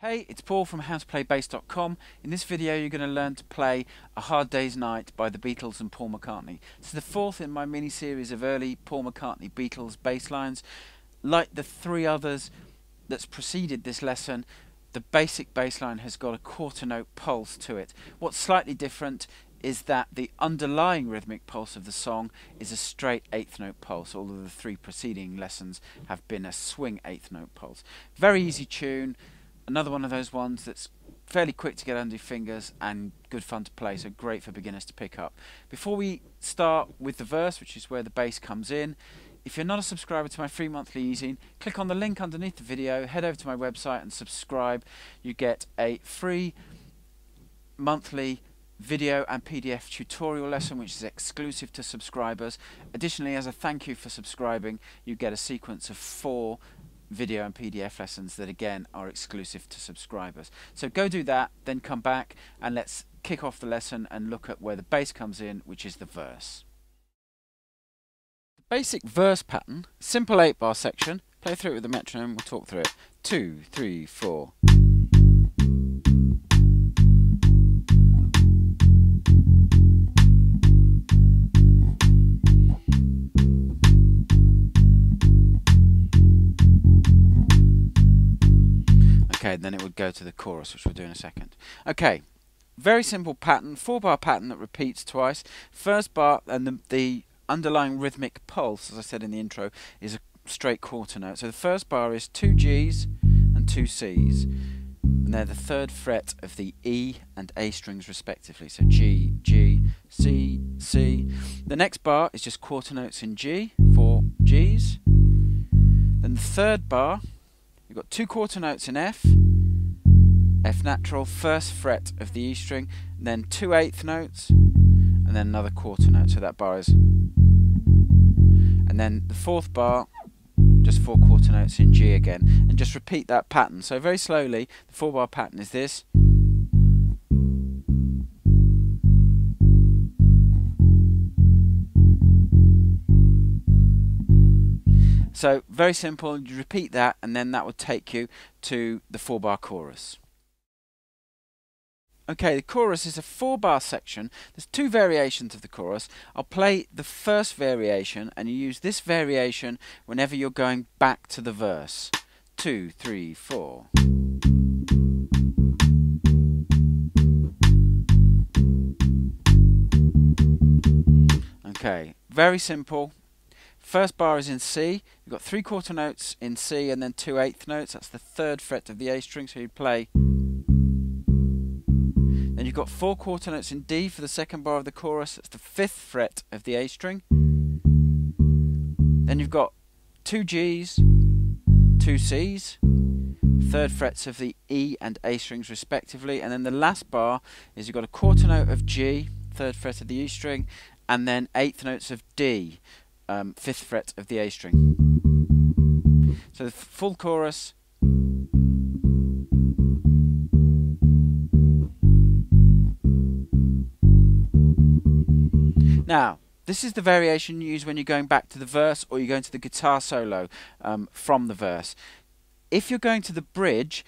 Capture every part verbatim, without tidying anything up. Hey, it's Paul from How To Play Bass dot com. In this video you're going to learn to play A Hard Day's Night by The Beatles and Paul McCartney. It's the fourth in my mini-series of early Paul McCartney Beatles bass lines. Like the three others that's preceded this lesson, the basic bass line has got a quarter note pulse to it. What's slightly different is that the underlying rhythmic pulse of the song is a straight eighth note pulse, although the three preceding lessons have been a swing eighth note pulse. Very easy tune. Another one of those ones that's fairly quick to get under your fingers and good fun to play, so great for beginners to pick up. Before we start with the verse, which is where the bass comes in, if you're not a subscriber to my free monthly e-zine, click on the link underneath the video, head over to my website and subscribe. You get a free monthly video and P D F tutorial lesson which is exclusive to subscribers. Additionally, as a thank you for subscribing, you get a sequence of four video and P D F lessons that again are exclusive to subscribers. So go do that, then come back and let's kick off the lesson and look at where the bass comes in, which is the verse. The basic verse pattern, simple eight bar section, play through it with the metronome, we'll talk through it. Two, three, four. Okay, then it would go to the chorus, which we'll do in a second. Okay, very simple pattern, four bar pattern that repeats twice. First bar, and the, the underlying rhythmic pulse, as I said in the intro, is a straight quarter note. So the first bar is two G's and two C's, and they're the third fret of the E and A strings respectively. So G, G, C, C. The next bar is just quarter notes in G, four G's. Then the third bar, you've got two quarter notes in F, F natural, first fret of the E string, and then two eighth notes, and then another quarter note, so that bar is... And then the fourth bar, just four quarter notes in G again, and just repeat that pattern. So very slowly, the four bar pattern is this. So very simple, you repeat that and then that will take you to the four bar chorus. Okay, the chorus is a four bar section. There's two variations of the chorus. I'll play the first variation and you use this variation whenever you're going back to the verse. Two, three, four. Okay, very simple. First bar is in C, you've got three quarter notes in C and then two eighth notes, that's the third fret of the A string, so you play. Then you've got four quarter notes in D for the second bar of the chorus, that's the fifth fret of the A string. Then you've got two G's, two C's, third frets of the E and A strings respectively, and then the last bar is you've got a quarter note of G, third fret of the E string, and then eighth notes of D. Um, fifth fret of the A string. So the full chorus. Now, this is the variation you use when you're going back to the verse or you're going to the guitar solo um, from the verse. If you're going to the bridge,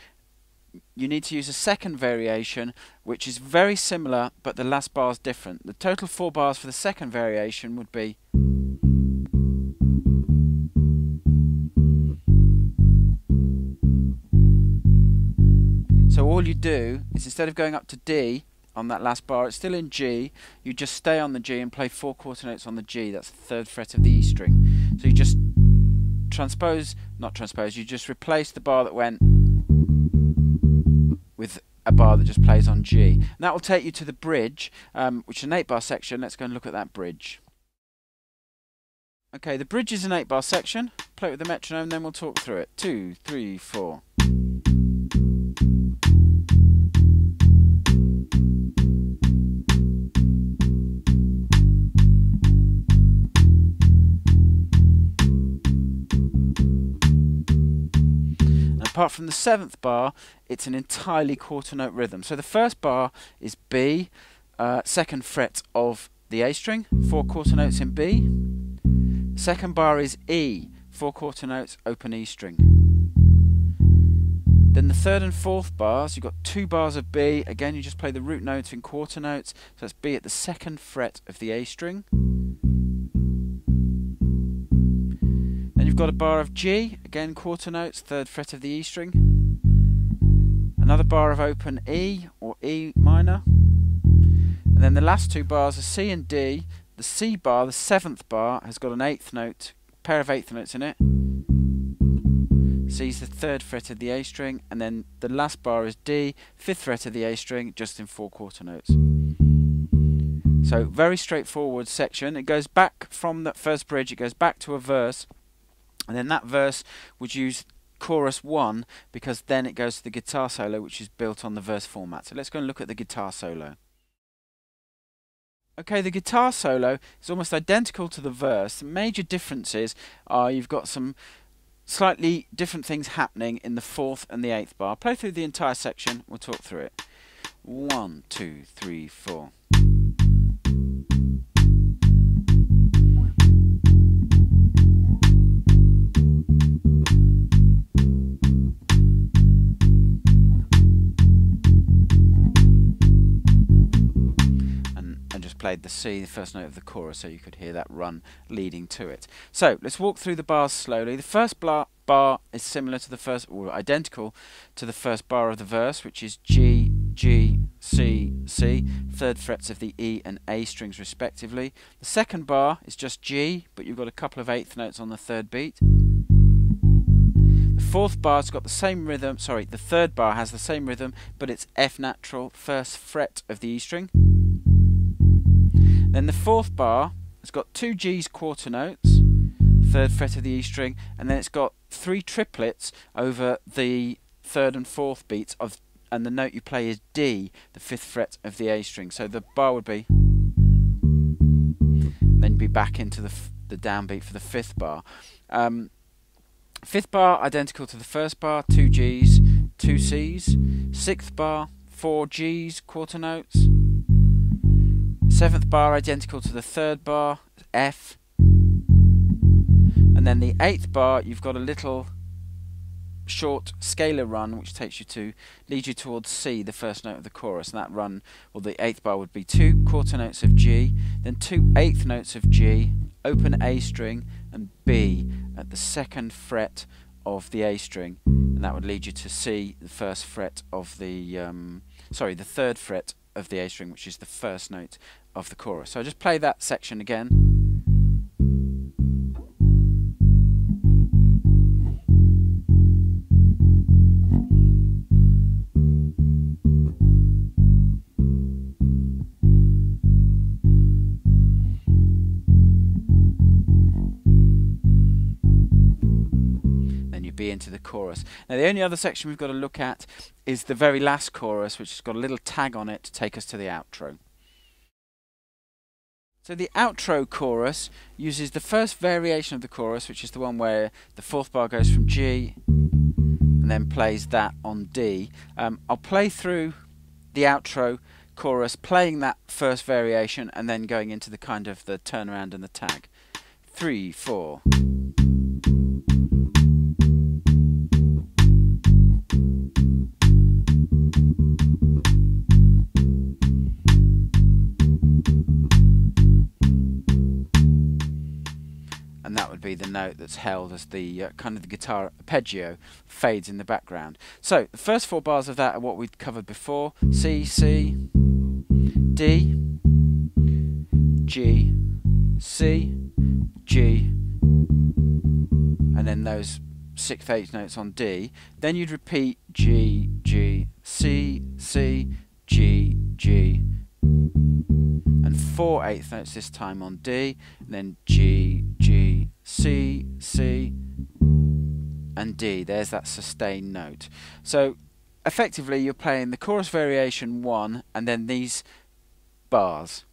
you need to use a second variation which is very similar but the last bar is different. The total four bars for the second variation would be... So all you do is instead of going up to D on that last bar, it's still in G, you just stay on the G and play four quarter notes on the G, that's the third fret of the E string. So you just transpose, not transpose, you just replace the bar that went with a bar that just plays on G. And that will take you to the bridge, um, which is an eight bar section. Let's go and look at that bridge. Okay, the bridge is an eight bar section. Play it with the metronome, then we'll talk through it. Two, three, four. Apart from the seventh bar, it's an entirely quarter note rhythm. So the first bar is B, uh, second fret of the A string, four quarter notes in B. Second bar is E, four quarter notes, open E string. Then the third and fourth bars, you've got two bars of B. Again, you just play the root notes in quarter notes. So that's B at the second fret of the A string. Then you've got a bar of G, again quarter notes, third fret of the E string. Another bar of open E or E minor. And then the last two bars are C and D. The C bar, the seventh bar, has got an eighth note, pair of eighth notes in it. C is the third fret of the A string, and then the last bar is D, fifth fret of the A string, just in four quarter notes. So very straightforward section. It goes back from that first bridge, it goes back to a verse, and then that verse would use chorus one, because then it goes to the guitar solo, which is built on the verse format. So let's go and look at the guitar solo. Okay, the guitar solo is almost identical to the verse. The major differences are you've got some slightly different things happening in the fourth and the eighth bar. Play through the entire section, we'll talk through it. One, two, three, four. And I just played the C, the first note of the chorus, so you could hear that run leading to it. So let's walk through the bars slowly. The first bar bar is similar to the first, or identical to the first bar of the verse, which is G, G, C, C, third frets of the E and A strings respectively. The second bar is just G, but you've got a couple of eighth notes on the third beat. The fourth bar's got the same rhythm, sorry, the third bar has the same rhythm, but it's F natural, first fret of the E string. Then the fourth bar has got two G's quarter notes, third fret of the E string, and then it's got three triplets over the third and fourth beats of, and the note you play is D, the fifth fret of the A string. So the bar would be, and then you'd be back into the f the downbeat for the fifth bar. Um, fifth bar identical to the first bar, two G's, two C's. Sixth bar, four G's, quarter notes. Seventh bar identical to the third bar, F. And then the eighth bar, you've got a little short scalar run which takes you to lead you towards C, the first note of the chorus, and that run, or well, the eighth bar would be two quarter notes of G, then two eighth notes of G, open A string, and B at the second fret of the A string, and that would lead you to C, the first fret of the um, sorry, the third fret of the A string, which is the first note of the chorus. So I'll just play that section again. Into the chorus. Now the only other section we've got to look at is the very last chorus, which has got a little tag on it to take us to the outro. So the outro chorus uses the first variation of the chorus, which is the one where the fourth bar goes from G and then plays that on D. Um, I'll play through the outro chorus playing that first variation and then going into the kind of the turnaround and the tag. Three, four. And that would be the note that's held as the uh, kind of the guitar arpeggio fades in the background. So the first four bars of that are what we've covered before: C, C, D, G, C, G, and then those sixth, eighth notes on D. Then you'd repeat G, G, C, C, G, G, and four eighth notes this time on D, and then G, G, C, C, and D. There's that sustained note. So effectively you're playing the chorus variation one and then these bars.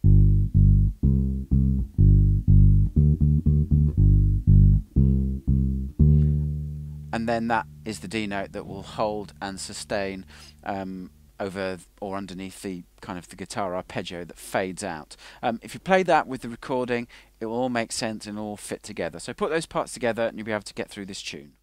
And then that is the D note that will hold and sustain um, over or underneath the kind of the guitar arpeggio that fades out. Um, if you play that with the recording, it will all make sense and all fit together. So put those parts together and you'll be able to get through this tune.